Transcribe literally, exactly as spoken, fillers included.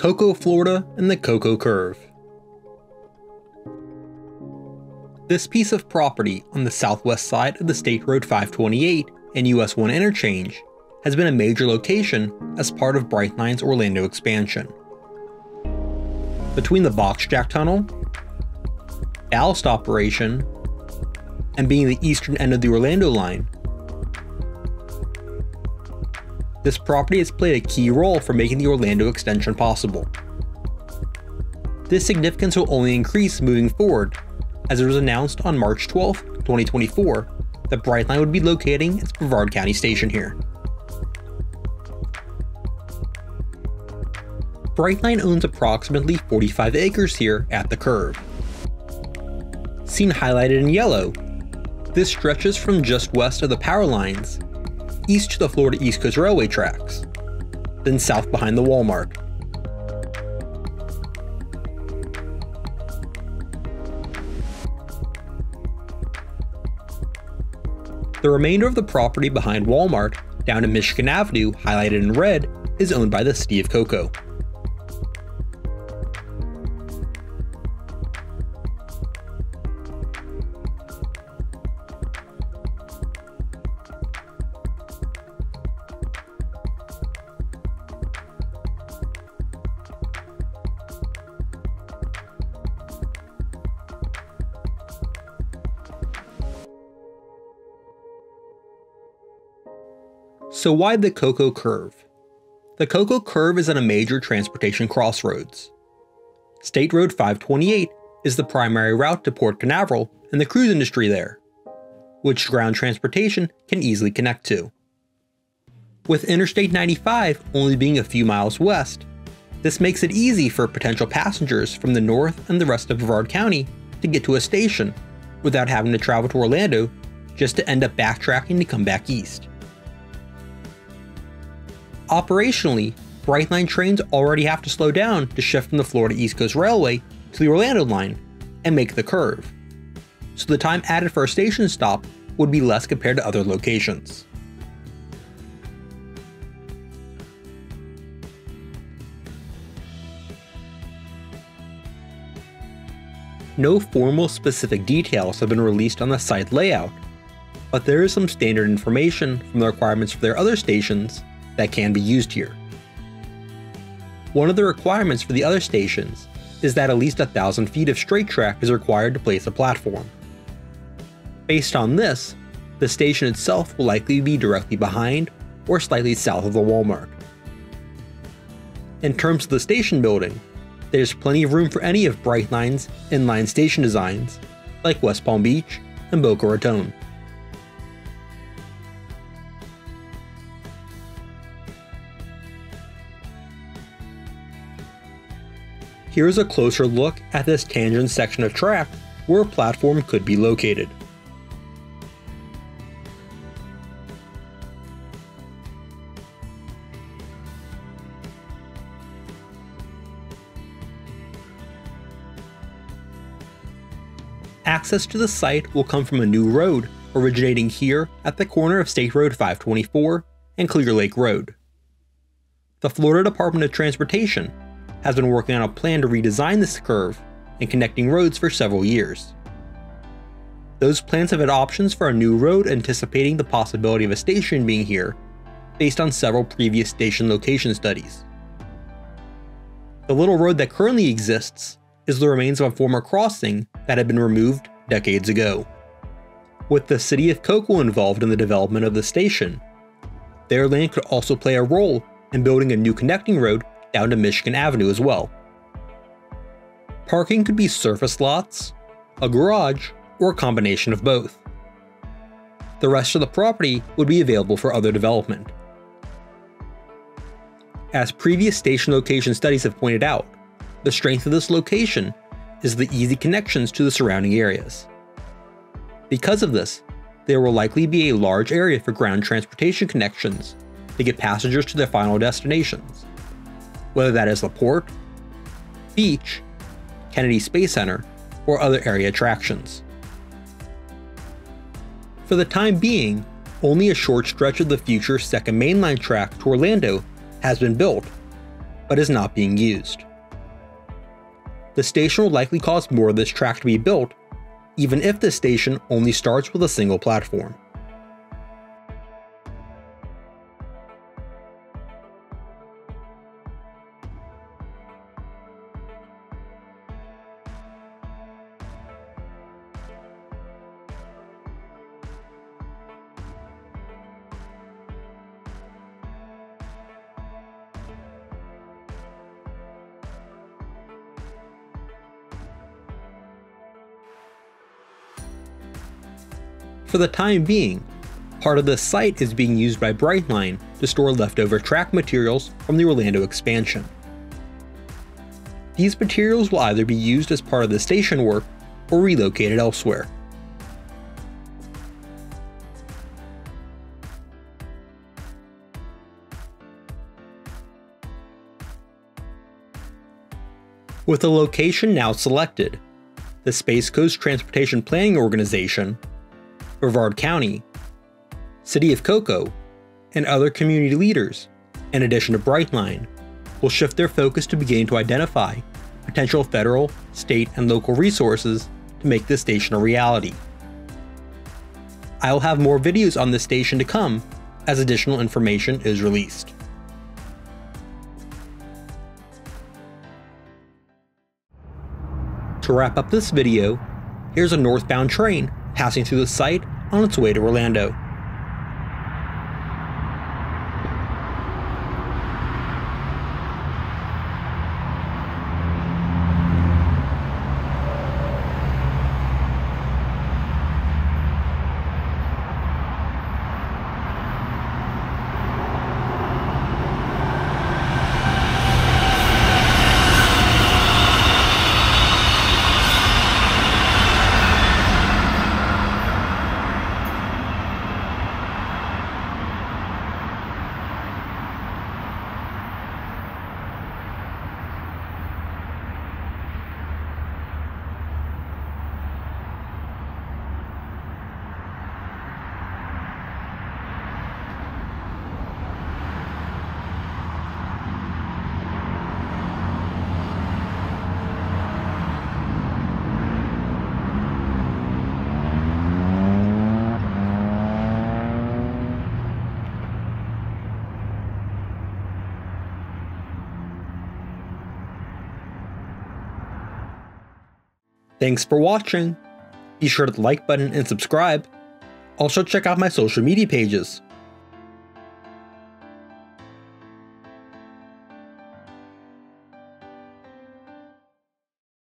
Cocoa, Florida, and the Cocoa Curve. This piece of property on the southwest side of the State Road five twenty-eight and U S one interchange has been a major location as part of Brightline's Orlando expansion. Between the Box Jack Tunnel, the Alst operation, and being the eastern end of the Orlando line, this property has played a key role for making the Orlando extension possible. This significance will only increase moving forward, as it was announced on March twelfth, twenty twenty-four, that Brightline would be locating its Brevard County station here. Brightline owns approximately forty-five acres here at the curve. Seen highlighted in yellow, this stretches from just west of the power lines, east to the Florida East Coast Railway tracks, then south behind the Walmart. The remainder of the property behind Walmart down to Michigan Avenue, highlighted in red, is owned by the City of Cocoa. So why the Cocoa Curve? The Cocoa Curve is at a major transportation crossroads. State Road five twenty-eight is the primary route to Port Canaveral and the cruise industry there, which ground transportation can easily connect to. With Interstate ninety-five only being a few miles west, this makes it easy for potential passengers from the north and the rest of Brevard County to get to a station without having to travel to Orlando just to end up backtracking to come back east. Operationally, Brightline trains already have to slow down to shift from the Florida East Coast Railway to the Orlando line and make the curve, so the time added for a station stop would be less compared to other locations. No formal specific details have been released on the site layout, but there is some standard information from the requirements for their other stations that can be used here. One of the requirements for the other stations is that at least a thousand feet of straight track is required to place a platform. Based on this, the station itself will likely be directly behind or slightly south of the Walmart. In terms of the station building, there's plenty of room for any of Brightline's inline station designs, like West Palm Beach and Boca Raton. Here's a closer look at this tangent section of track where a platform could be located. Access to the site will come from a new road originating here at the corner of State Road five twenty-four and Clear Lake Road. The Florida Department of Transportation has been working on a plan to redesign this curve and connecting roads for several years. Those plans have had options for a new road anticipating the possibility of a station being here, based on several previous station location studies. The little road that currently exists is the remains of a former crossing that had been removed decades ago. With the City of Cocoa involved in the development of the station, their land could also play a role in building a new connecting road down to Michigan Avenue as well. Parking could be surface lots, a garage, or a combination of both. The rest of the property would be available for other development. As previous station location studies have pointed out, the strength of this location is the easy connections to the surrounding areas. Because of this, there will likely be a large area for ground transportation connections to get passengers to their final destinations, whether that is the port, beach, Kennedy Space Center, or other area attractions. For the time being, only a short stretch of the future second mainline track to Orlando has been built, but is not being used. The station will likely cause more of this track to be built, even if this station only starts with a single platform. For the time being, part of the site is being used by Brightline to store leftover track materials from the Orlando expansion. These materials will either be used as part of the station work or relocated elsewhere. With the location now selected, the Space Coast Transportation Planning Organization, Brevard County, City of Cocoa, and other community leaders, in addition to Brightline, will shift their focus to beginning to identify potential federal, state, and local resources to make this station a reality. I will have more videos on this station to come as additional information is released. To wrap up this video, here's a northbound train passing through the site on its way to Orlando. Thanks for watching. Be sure to hit the like button and subscribe. Also check out my social media pages.